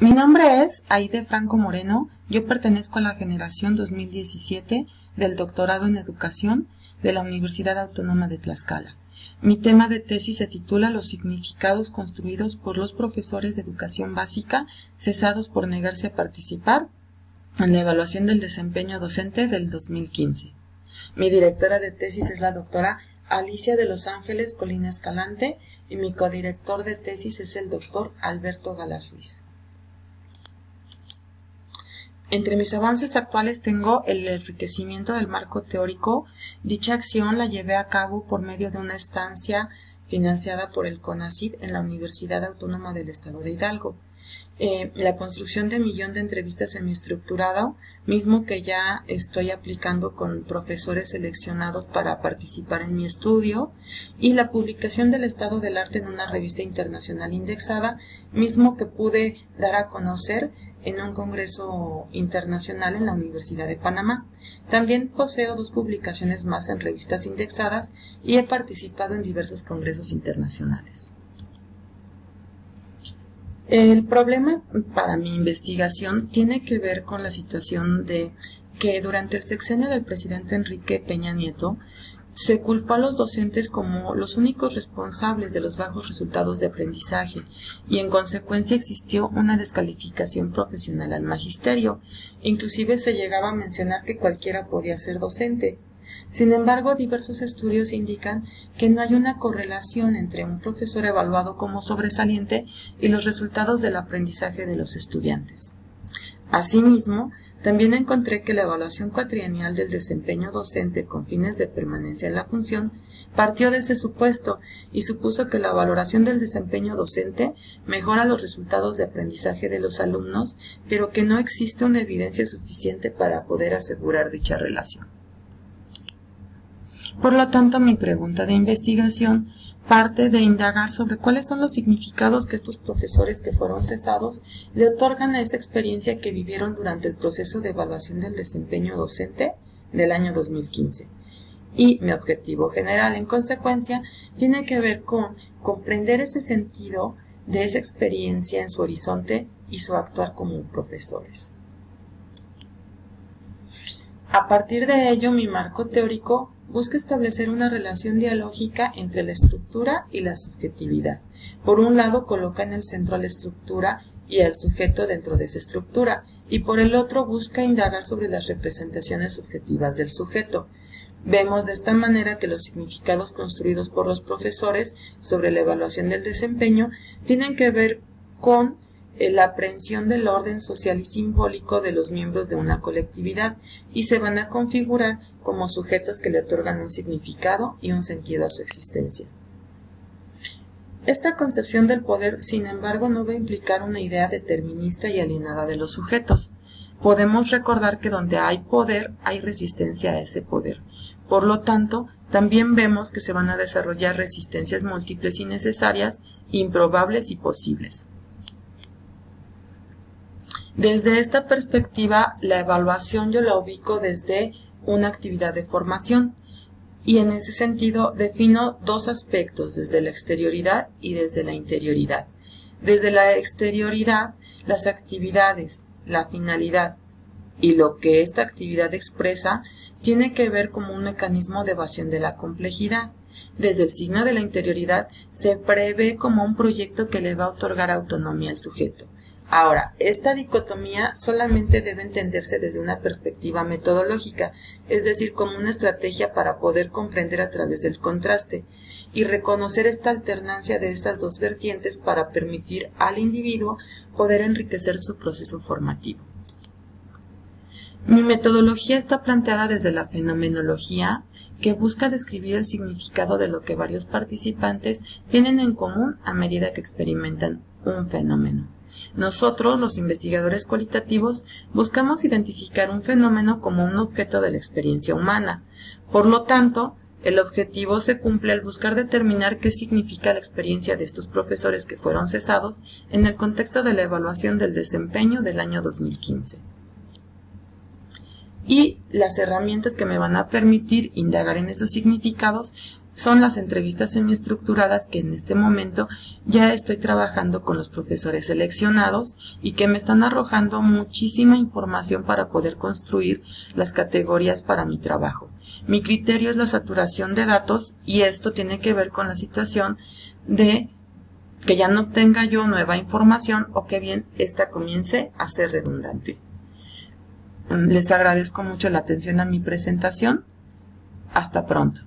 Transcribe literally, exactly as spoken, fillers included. Mi nombre es Haideé Franco Moreno, yo pertenezco a la Generación dos mil diecisiete del Doctorado en Educación de la Universidad Autónoma de Tlaxcala. Mi tema de tesis se titula Los significados construidos por los profesores de educación básica cesados por negarse a participar en la evaluación del desempeño docente del dos mil quince. Mi directora de tesis es la doctora Alicia de Los Ángeles Colina Escalante y mi codirector de tesis es el doctor Alberto Galaz Ruiz. Entre mis avances actuales tengo el enriquecimiento del marco teórico. Dicha acción la llevé a cabo por medio de una estancia financiada por el CONACYT en la Universidad Autónoma del Estado de Hidalgo. Eh, la construcción de millón de entrevistas semiestructurado, mismo que ya estoy aplicando con profesores seleccionados para participar en mi estudio, y la publicación del estado del arte en una revista internacional indexada, mismo que pude dar a conocer en un congreso internacional en la Universidad de Panamá. También poseo dos publicaciones más en revistas indexadas y he participado en diversos congresos internacionales. El problema para mi investigación tiene que ver con la situación de que durante el sexenio del presidente Enrique Peña Nieto se culpó a los docentes como los únicos responsables de los bajos resultados de aprendizaje y en consecuencia existió una descalificación profesional al magisterio. Inclusive se llegaba a mencionar que cualquiera podía ser docente. Sin embargo, diversos estudios indican que no hay una correlación entre un profesor evaluado como sobresaliente y los resultados del aprendizaje de los estudiantes. Asimismo, también encontré que la evaluación cuatrienal del desempeño docente con fines de permanencia en la función partió de ese supuesto y supuso que la valoración del desempeño docente mejora los resultados de aprendizaje de los alumnos, pero que no existe una evidencia suficiente para poder asegurar dicha relación. Por lo tanto, mi pregunta de investigación parte de indagar sobre cuáles son los significados que estos profesores que fueron cesados le otorgan a esa experiencia que vivieron durante el proceso de evaluación del desempeño docente del año dos mil quince. Y mi objetivo general, en consecuencia, tiene que ver con comprender ese sentido de esa experiencia en su horizonte y su actuar como profesores. A partir de ello, mi marco teórico busca establecer una relación dialógica entre la estructura y la subjetividad. Por un lado, coloca en el centro a la estructura y al sujeto dentro de esa estructura, y por el otro busca indagar sobre las representaciones subjetivas del sujeto. Vemos de esta manera que los significados construidos por los profesores sobre la evaluación del desempeño tienen que ver con la aprehensión del orden social y simbólico de los miembros de una colectividad y se van a configurar como sujetos que le otorgan un significado y un sentido a su existencia. Esta concepción del poder, sin embargo, no va a implicar una idea determinista y alienada de los sujetos. Podemos recordar que donde hay poder, hay resistencia a ese poder. Por lo tanto, también vemos que se van a desarrollar resistencias múltiples y necesarias, improbables y posibles. Desde esta perspectiva, la evaluación yo la ubico desde una actividad de formación y en ese sentido defino dos aspectos, desde la exterioridad y desde la interioridad. Desde la exterioridad, las actividades, la finalidad y lo que esta actividad expresa tiene que ver como un mecanismo de evasión de la complejidad. Desde el signo de la interioridad se prevé como un proyecto que le va a otorgar autonomía al sujeto. Ahora, esta dicotomía solamente debe entenderse desde una perspectiva metodológica, es decir, como una estrategia para poder comprender a través del contraste y reconocer esta alternancia de estas dos vertientes para permitir al individuo poder enriquecer su proceso formativo. Mi metodología está planteada desde la fenomenología, que busca describir el significado de lo que varios participantes tienen en común a medida que experimentan un fenómeno. Nosotros, los investigadores cualitativos, buscamos identificar un fenómeno como un objeto de la experiencia humana. Por lo tanto, el objetivo se cumple al buscar determinar qué significa la experiencia de estos profesores que fueron cesados en el contexto de la evaluación del desempeño del año dos mil quince. Y las herramientas que me van a permitir indagar en esos significados son las entrevistas semiestructuradas que en este momento ya estoy trabajando con los profesores seleccionados y que me están arrojando muchísima información para poder construir las categorías para mi trabajo. Mi criterio es la saturación de datos y esto tiene que ver con la situación de que ya no obtenga yo nueva información o que bien esta comience a ser redundante. Les agradezco mucho la atención a mi presentación. Hasta pronto.